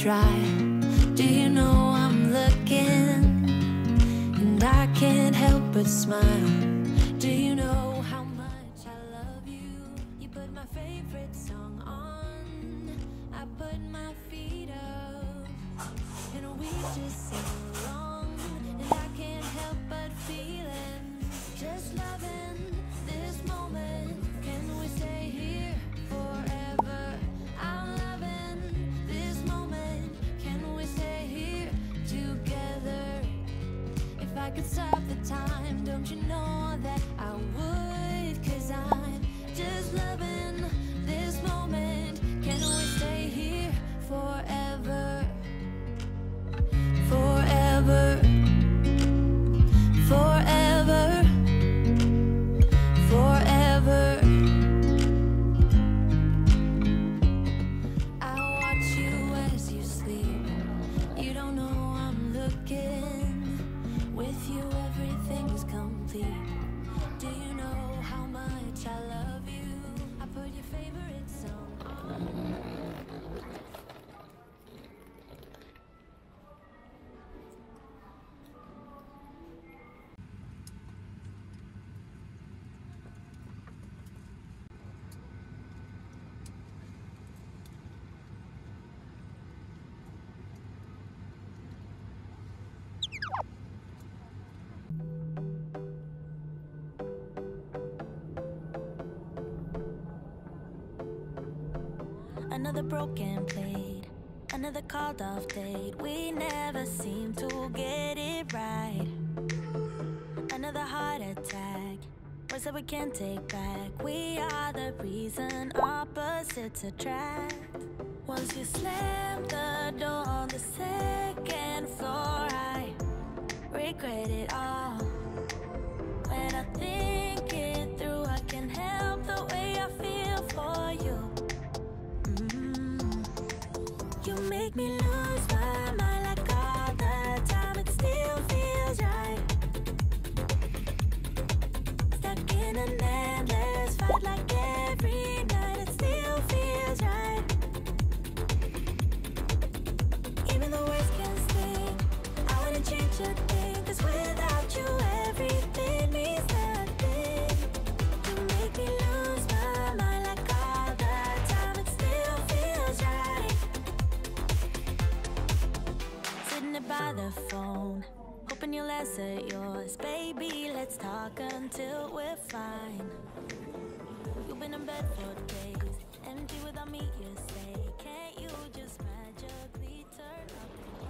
try. Do you know I'm looking, and I can't help but smile. Do you know how much I love you? You put my favorite song on, I put my feet up, and we just sing along, and I can't help but feeling, just loving this moment. Can we stay here forever? I'm loving this moment. Can we stay here together? If I could stop the time, don't you know that I would? 'Cause I'm just loving this moment. Can we stay here forever? Forever, forever, forever. I watch you as you sleep. You don't know I'm looking. With you everything's complete. Do you know how much I love you? I put your favorite song on. Another broken plate, another called off date. We never seem to get it right. Another heart attack, words that we can't take back. We are the reason opposites attract. Once you slam the door on the second floor, I regret it all. When I think it through, I can't help the way I feel for you. You make me lose my mind like all the time. It still feels right. Stuck in an endless fight like every night. It still feels right. Even the words can sting. I wanna change a thing, 'cause without you everything means nothing. You make me lose my mind like all the time. It still feels right. By the phone, hoping you'll answer yours. Baby, let's talk until we're fine. You've been in bed for days, empty without me, you say. Can't you just magically turn up the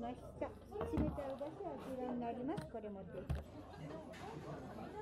ました。締めたお出汁はこちらになります。これ持っていきます。あと食べる前に。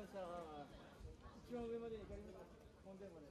ました。一番上まで行かれました。本殿まで。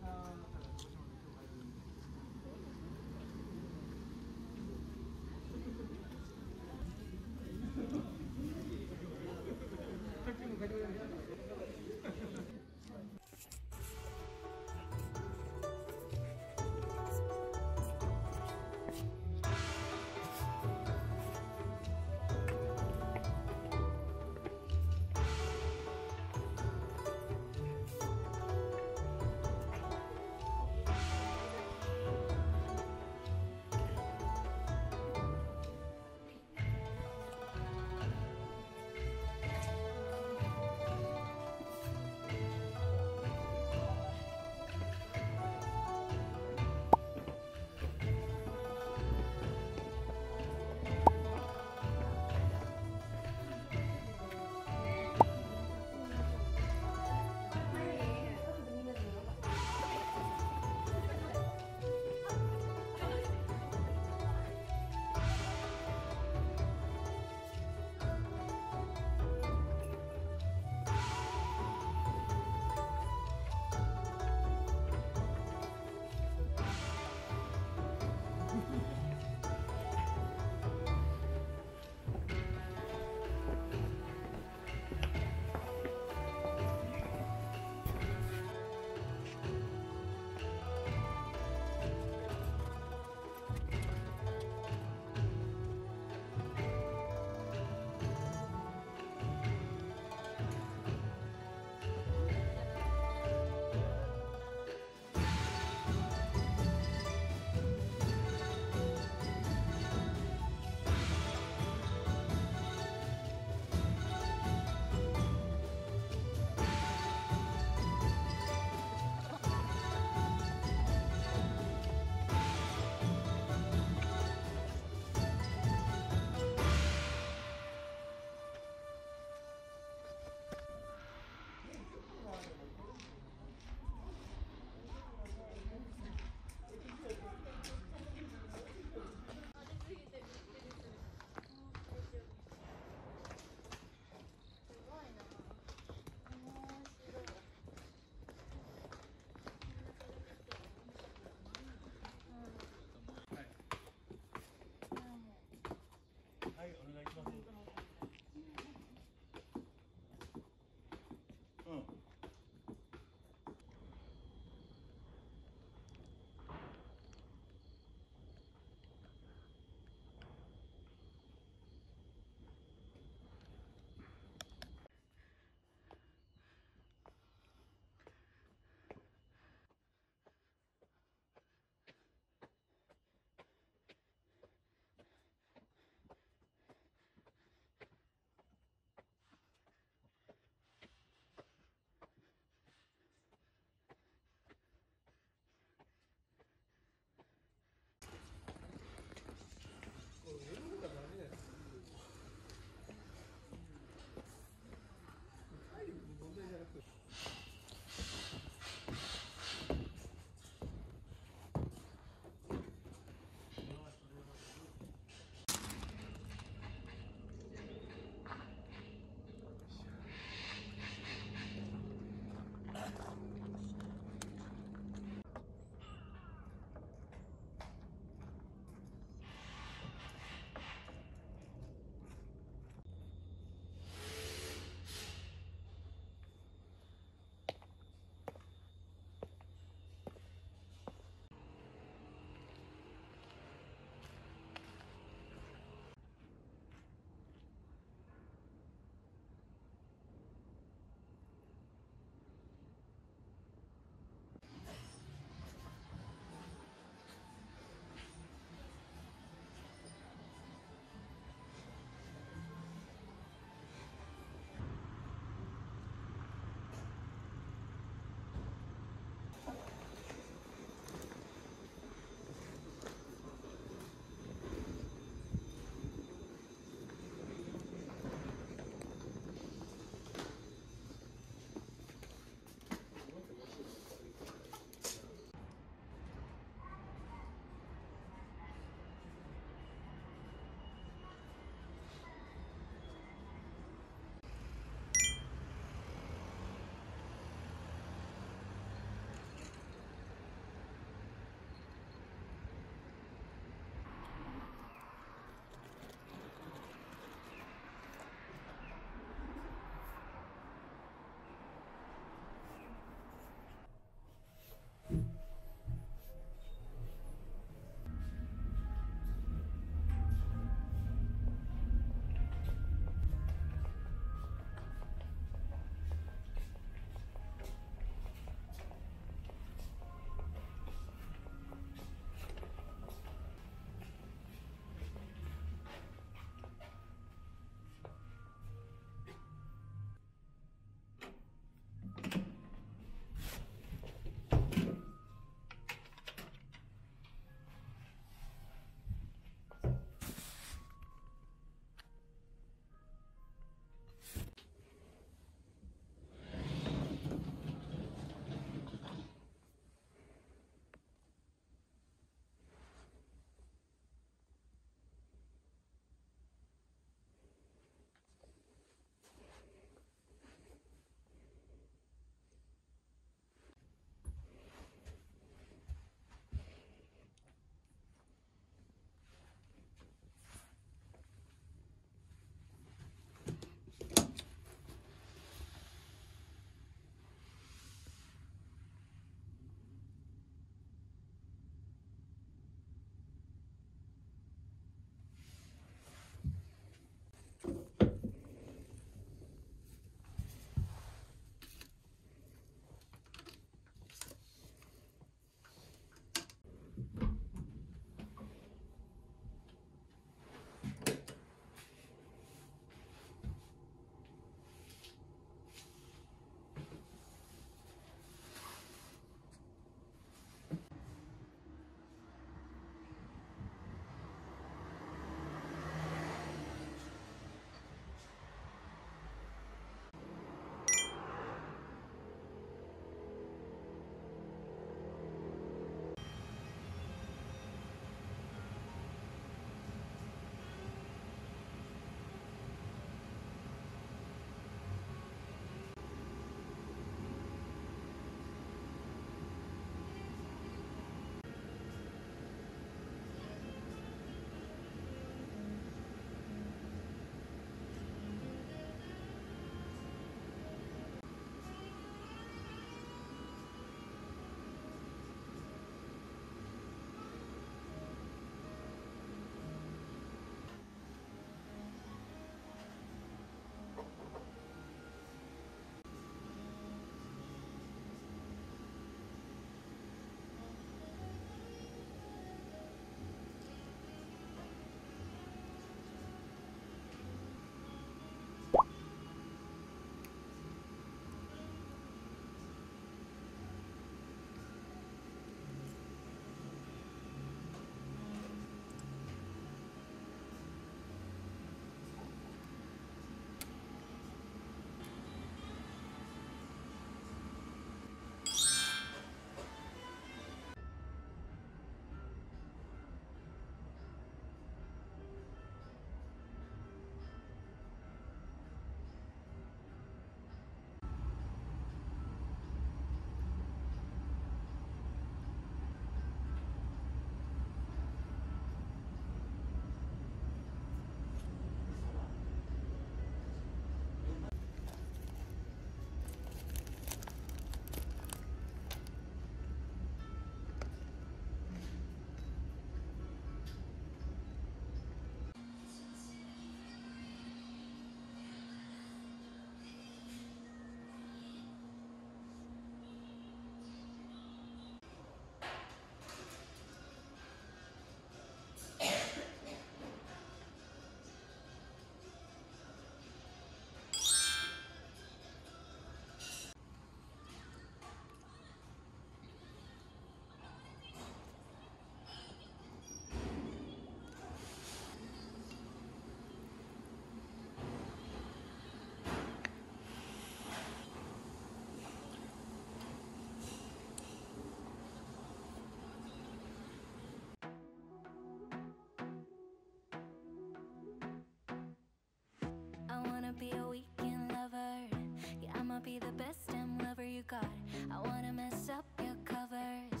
be the best damn lover you got. I wanna mess up your covers.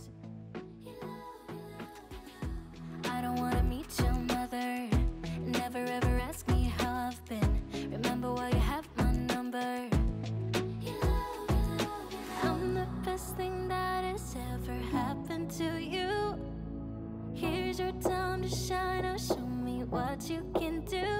I don't wanna meet your mother. Never ever ask me how I've been. Remember why you have my number. I'm the best thing that has ever happened to you. Here's your time to shine, now show me what you can do.